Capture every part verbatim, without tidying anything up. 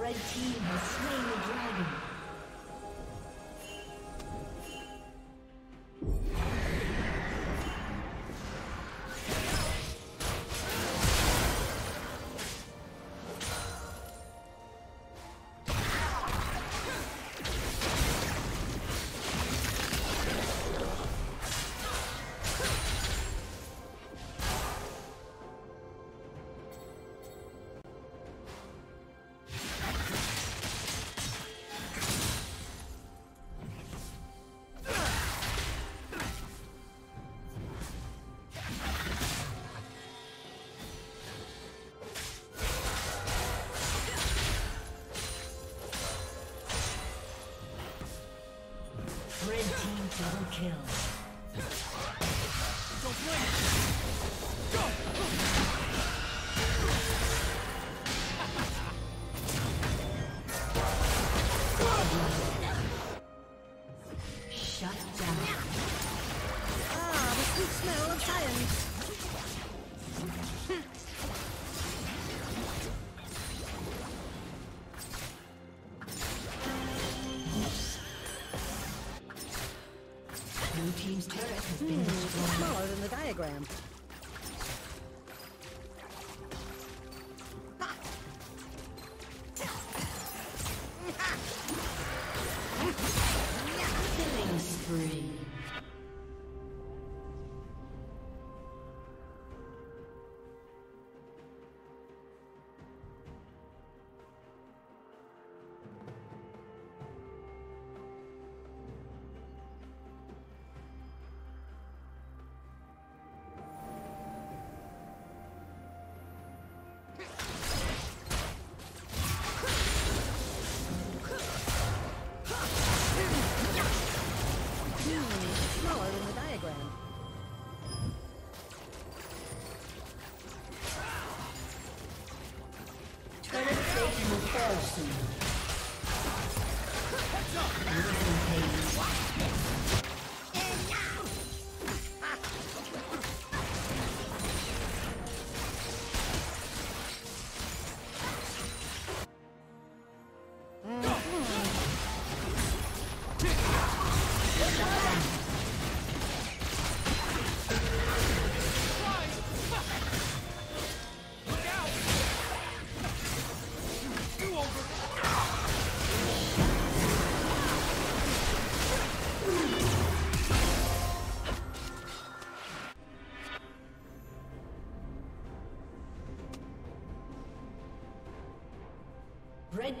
Red team has slain the dragon. Double kill. Don't wait. Go. Shut down. Ah, the sweet smell of science. Team's turret has been destroyed. Mm, smaller than the diagram. Killing spree. Red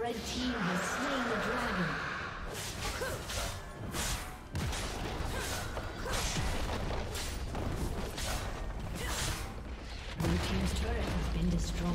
Red team has slain the dragon. Blue team's turret has been destroyed.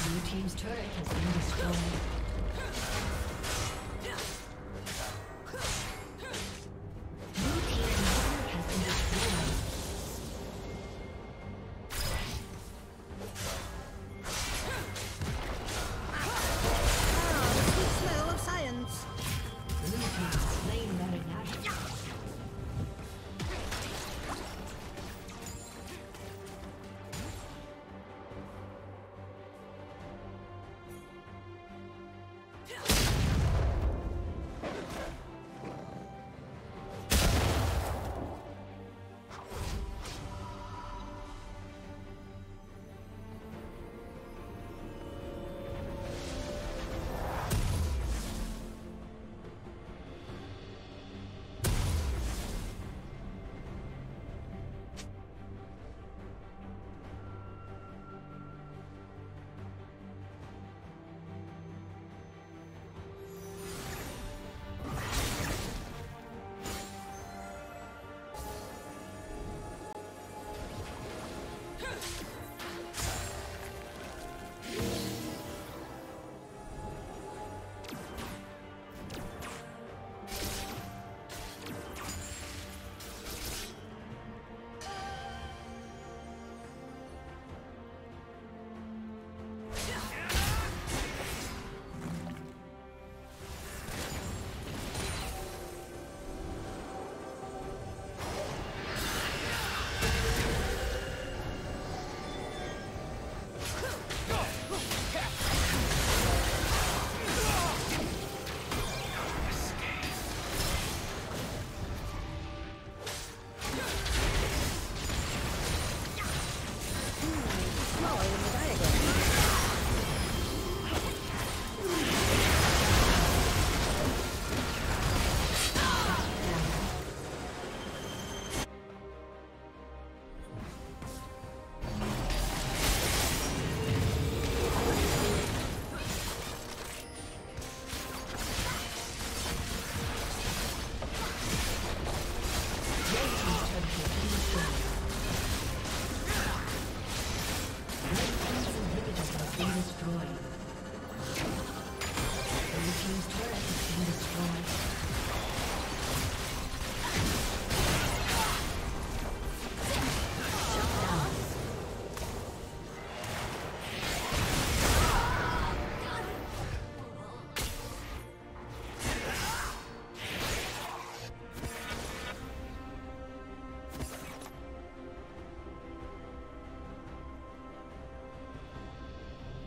Blue team's turret has been destroyed.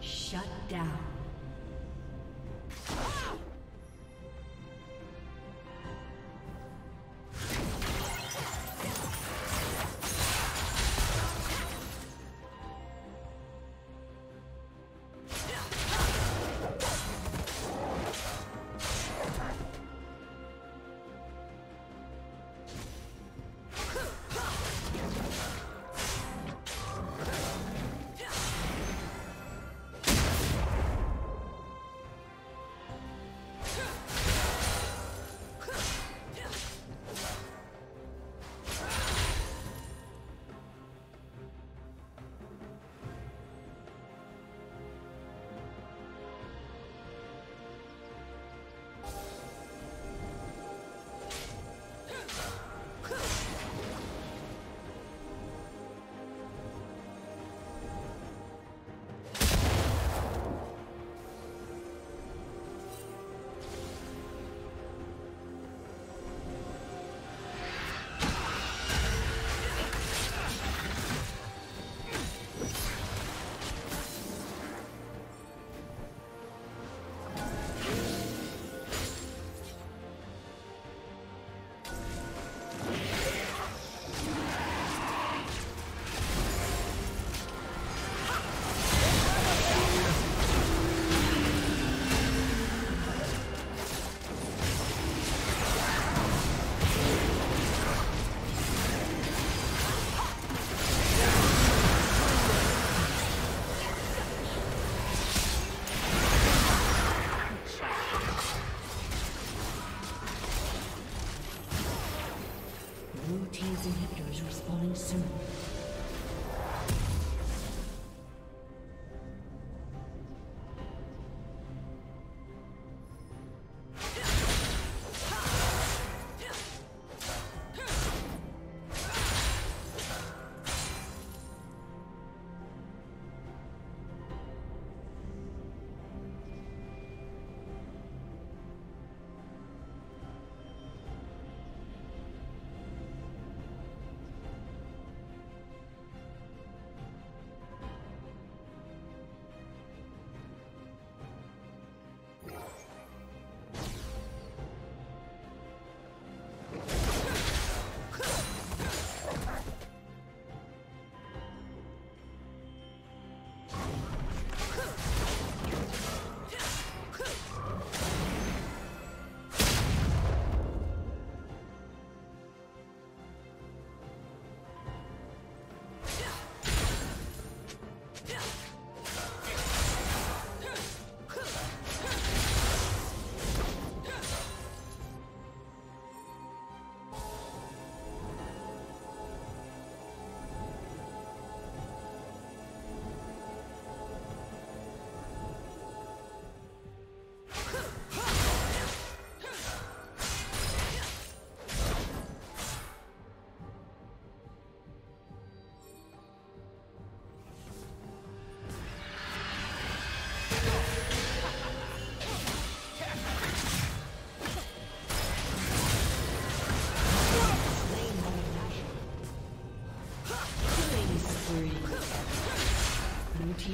Shut down.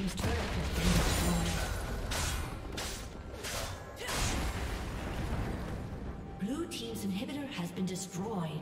team's turret has been destroyed. Blue team's inhibitor has been destroyed.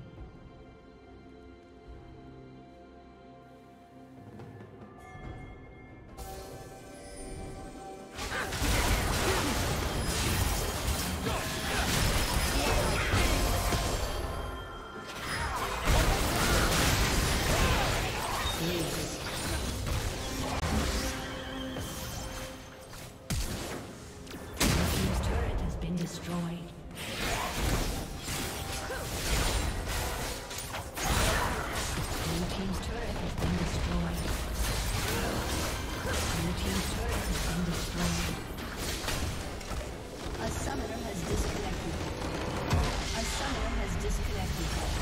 A summoner has disconnected. A summoner has disconnected.